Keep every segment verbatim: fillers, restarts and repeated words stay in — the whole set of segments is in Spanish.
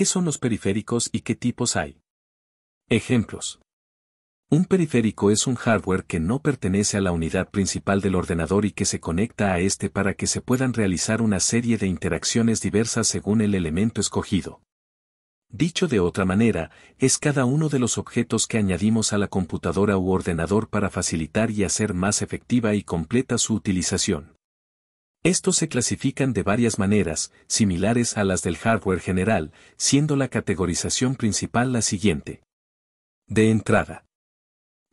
¿Qué son los periféricos y qué tipos hay? Ejemplos. Un periférico es un hardware que no pertenece a la unidad principal del ordenador y que se conecta a este para que se puedan realizar una serie de interacciones diversas según el elemento escogido. Dicho de otra manera, es cada uno de los objetos que añadimos a la computadora u ordenador para facilitar y hacer más efectiva y completa su utilización. Estos se clasifican de varias maneras, similares a las del hardware general, siendo la categorización principal la siguiente. De entrada.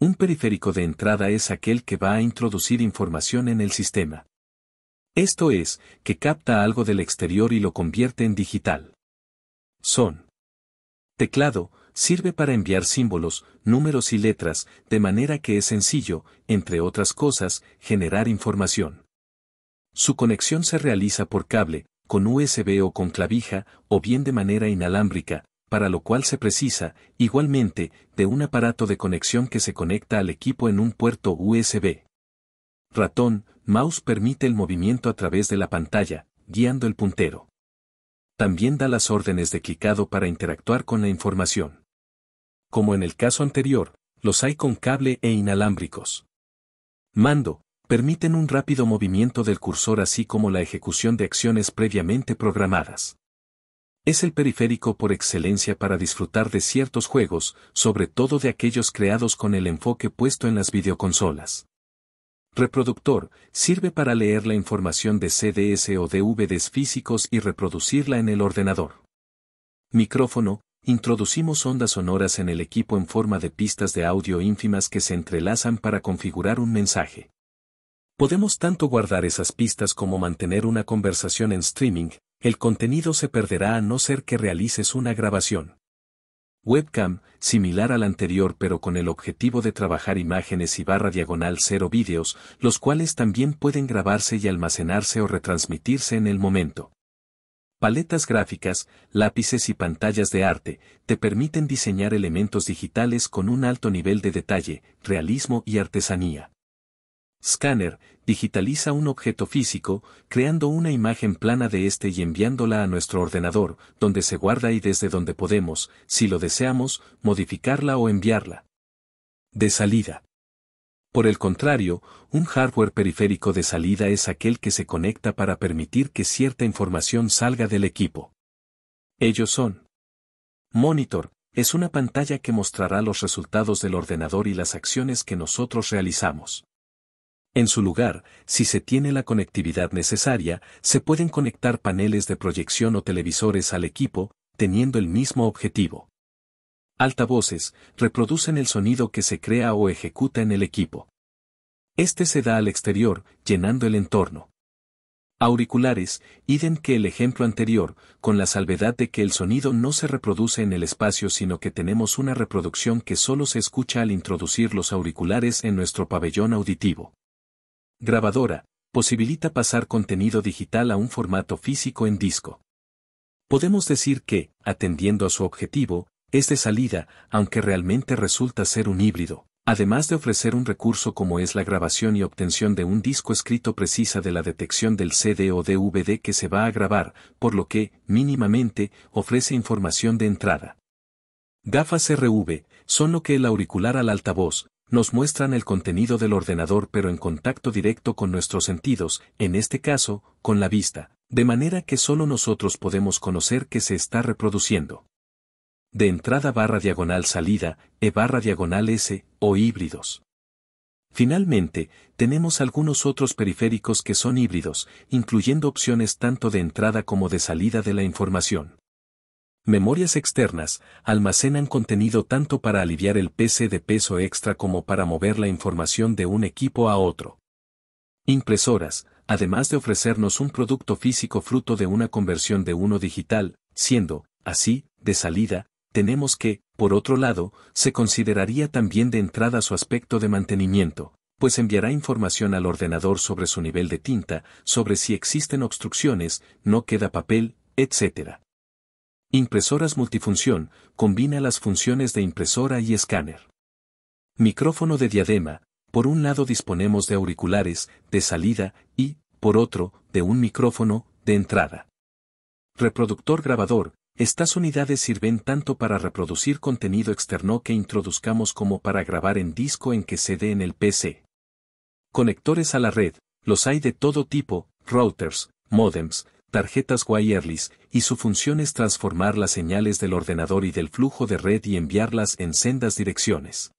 Un periférico de entrada es aquel que va a introducir información en el sistema. Esto es, que capta algo del exterior y lo convierte en digital. Son. Teclado, sirve para enviar símbolos, números y letras, de manera que es sencillo, entre otras cosas, generar información. Su conexión se realiza por cable, con U S B o con clavija, o bien de manera inalámbrica, para lo cual se precisa, igualmente, de un aparato de conexión que se conecta al equipo en un puerto U S B. Ratón, mouse permite el movimiento a través de la pantalla, guiando el puntero. También da las órdenes de clicado para interactuar con la información. Como en el caso anterior, los hay con cable e inalámbricos. Mando, permiten un rápido movimiento del cursor así como la ejecución de acciones previamente programadas. Es el periférico por excelencia para disfrutar de ciertos juegos, sobre todo de aquellos creados con el enfoque puesto en las videoconsolas. Reproductor, sirve para leer la información de C Ds o D V Ds físicos y reproducirla en el ordenador. Micrófono, introducimos ondas sonoras en el equipo en forma de pistas de audio ínfimas que se entrelazan para configurar un mensaje. Podemos tanto guardar esas pistas como mantener una conversación en streaming, el contenido se perderá a no ser que realices una grabación. Webcam, similar al anterior pero con el objetivo de trabajar imágenes y barra diagonal cero vídeos, los cuales también pueden grabarse y almacenarse o retransmitirse en el momento. Paletas gráficas, lápices y pantallas de arte, te permiten diseñar elementos digitales con un alto nivel de detalle, realismo y artesanía. Scanner, digitaliza un objeto físico, creando una imagen plana de este y enviándola a nuestro ordenador, donde se guarda y desde donde podemos, si lo deseamos, modificarla o enviarla. De salida. Por el contrario, un hardware periférico de salida es aquel que se conecta para permitir que cierta información salga del equipo. Ellos son. Monitor, es una pantalla que mostrará los resultados del ordenador y las acciones que nosotros realizamos. En su lugar, si se tiene la conectividad necesaria, se pueden conectar paneles de proyección o televisores al equipo, teniendo el mismo objetivo. Altavoces, reproducen el sonido que se crea o ejecuta en el equipo. Este se da al exterior, llenando el entorno. Auriculares, idem que el ejemplo anterior, con la salvedad de que el sonido no se reproduce en el espacio sino que tenemos una reproducción que solo se escucha al introducir los auriculares en nuestro pabellón auditivo. Grabadora, posibilita pasar contenido digital a un formato físico en disco. Podemos decir que, atendiendo a su objetivo, es de salida, aunque realmente resulta ser un híbrido, además de ofrecer un recurso como es la grabación y obtención de un disco escrito precisa de la detección del C D o D V D que se va a grabar, por lo que, mínimamente, ofrece información de entrada. Gafas R V, son lo que el auricular al altavoz, nos muestran el contenido del ordenador pero en contacto directo con nuestros sentidos, en este caso, con la vista, de manera que solo nosotros podemos conocer que se está reproduciendo. De entrada barra diagonal salida, E barra diagonal S, o híbridos. Finalmente, tenemos algunos otros periféricos que son híbridos, incluyendo opciones tanto de entrada como de salida de la información. Memorias externas, almacenan contenido tanto para aliviar el P C de peso extra como para mover la información de un equipo a otro. Impresoras, además de ofrecernos un producto físico fruto de una conversión de uno digital, siendo, así, de salida, tenemos que, por otro lado, se consideraría también de entrada su aspecto de mantenimiento, pues enviará información al ordenador sobre su nivel de tinta, sobre si existen obstrucciones, no queda papel, etcétera. Impresoras multifunción, combina las funciones de impresora y escáner. Micrófono de diadema, por un lado disponemos de auriculares, de salida, y, por otro, de un micrófono, de entrada. Reproductor grabador, Estas unidades sirven tanto para reproducir contenido externo que introduzcamos como para grabar en disco en que se dé en el P C. Conectores a la red, los hay de todo tipo, routers, módems, tarjetas wireless, y su función es transformar las señales del ordenador y del flujo de red y enviarlas en sendas direcciones.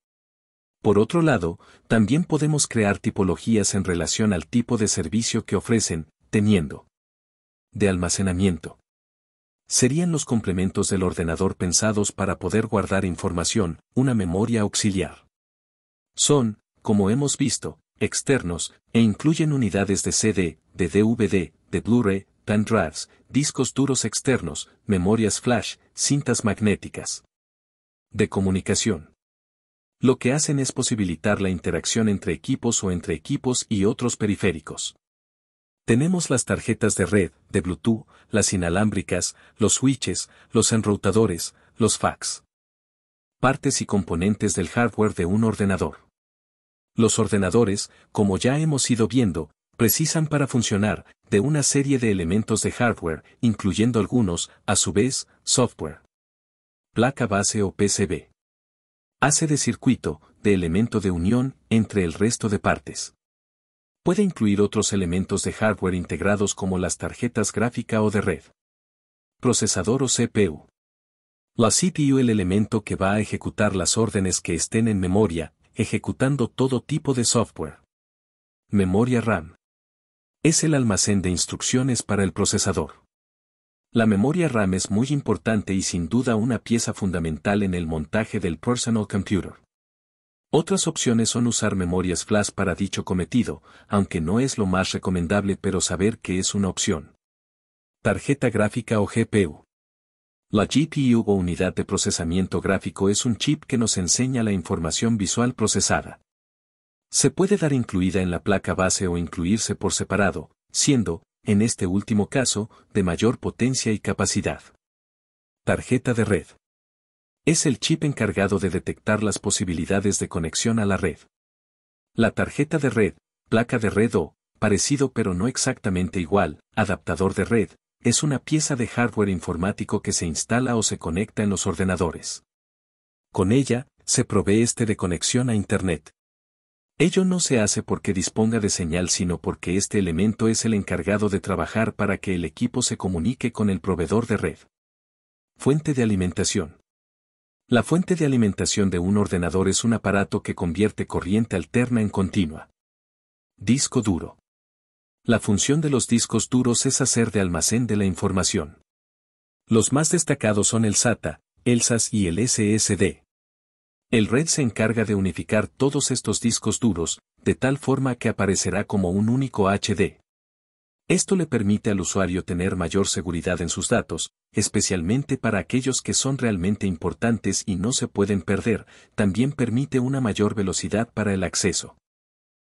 Por otro lado, también podemos crear tipologías en relación al tipo de servicio que ofrecen, teniendo de almacenamiento. Serían los complementos del ordenador pensados para poder guardar información, una memoria auxiliar. Son, como hemos visto, externos, e incluyen unidades de C D, de D V D, de Blu-ray, pendrives, discos duros externos, memorias flash, cintas magnéticas. De comunicación. Lo que hacen es posibilitar la interacción entre equipos o entre equipos y otros periféricos. Tenemos las tarjetas de red, de Bluetooth, las inalámbricas, los switches, los enroutadores, los fax. Partes y componentes del hardware de un ordenador. Los ordenadores, como ya hemos ido viendo, precisan para funcionar de una serie de elementos de hardware, incluyendo algunos, a su vez, software. Placa base o P C B. Hace de circuito, de elemento de unión, entre el resto de partes. Puede incluir otros elementos de hardware integrados como las tarjetas gráfica o de red. Procesador o C P U. La C P U, el elemento que va a ejecutar las órdenes que estén en memoria, ejecutando todo tipo de software. Memoria RAM. Es el almacén de instrucciones para el procesador. La memoria RAM es muy importante y sin duda una pieza fundamental en el montaje del personal computer. Otras opciones son usar memorias flash para dicho cometido, aunque no es lo más recomendable, pero saber que es una opción. Tarjeta gráfica o G P U. La G P U o unidad de procesamiento gráfico es un chip que nos enseña la información visual procesada. Se puede dar incluida en la placa base o incluirse por separado, siendo, en este último caso, de mayor potencia y capacidad. Tarjeta de red. Es el chip encargado de detectar las posibilidades de conexión a la red. La tarjeta de red, placa de red o, parecido pero no exactamente igual, adaptador de red, es una pieza de hardware informático que se instala o se conecta en los ordenadores. Con ella, se provee este de conexión a Internet. Ello no se hace porque disponga de señal, sino porque este elemento es el encargado de trabajar para que el equipo se comunique con el proveedor de red. Fuente de alimentación. La fuente de alimentación de un ordenador es un aparato que convierte corriente alterna en continua. Disco duro. La función de los discos duros es hacer de almacén de la información. Los más destacados son el SATA, el S A S y el S S D. El RAID se encarga de unificar todos estos discos duros, de tal forma que aparecerá como un único H D. Esto le permite al usuario tener mayor seguridad en sus datos, especialmente para aquellos que son realmente importantes y no se pueden perder. También permite una mayor velocidad para el acceso.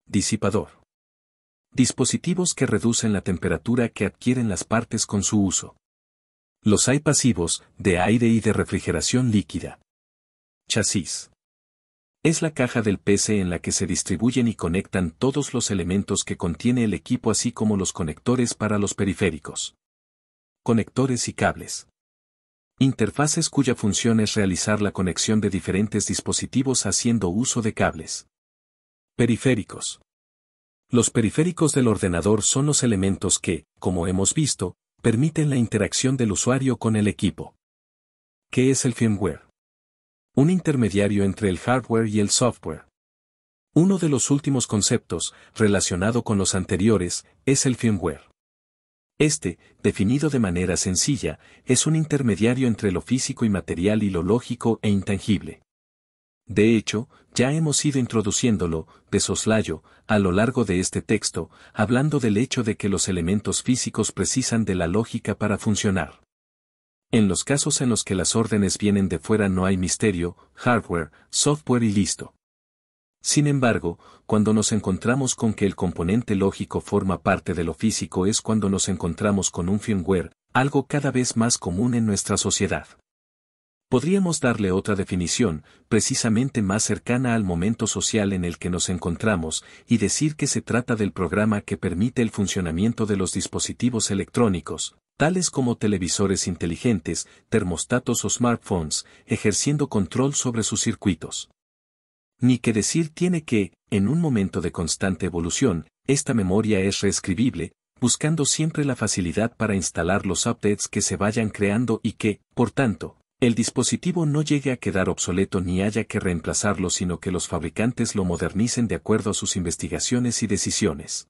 Disipador. Dispositivos que reducen la temperatura que adquieren las partes con su uso. Los hay pasivos, de aire y de refrigeración líquida. Chasis. Es la caja del P C en la que se distribuyen y conectan todos los elementos que contiene el equipo, así como los conectores para los periféricos. Conectores y cables. Interfaces cuya función es realizar la conexión de diferentes dispositivos haciendo uso de cables. Periféricos. Los periféricos del ordenador son los elementos que, como hemos visto, permiten la interacción del usuario con el equipo. ¿Qué es el firmware? Un intermediario entre el hardware y el software. Uno de los últimos conceptos, relacionado con los anteriores, es el firmware. Este, definido de manera sencilla, es un intermediario entre lo físico y material y lo lógico e intangible. De hecho, ya hemos ido introduciéndolo, de soslayo, a lo largo de este texto, hablando del hecho de que los elementos físicos precisan de la lógica para funcionar. En los casos en los que las órdenes vienen de fuera no hay misterio, hardware, software y listo. Sin embargo, cuando nos encontramos con que el componente lógico forma parte de lo físico es cuando nos encontramos con un firmware, algo cada vez más común en nuestra sociedad. Podríamos darle otra definición, precisamente más cercana al momento social en el que nos encontramos, y decir que se trata del programa que permite el funcionamiento de los dispositivos electrónicos, tales como televisores inteligentes, termostatos o smartphones, ejerciendo control sobre sus circuitos. Ni que decir tiene que, en un momento de constante evolución, esta memoria es reescribible, buscando siempre la facilidad para instalar los updates que se vayan creando y que, por tanto, el dispositivo no llegue a quedar obsoleto ni haya que reemplazarlo, sino que los fabricantes lo modernicen de acuerdo a sus investigaciones y decisiones.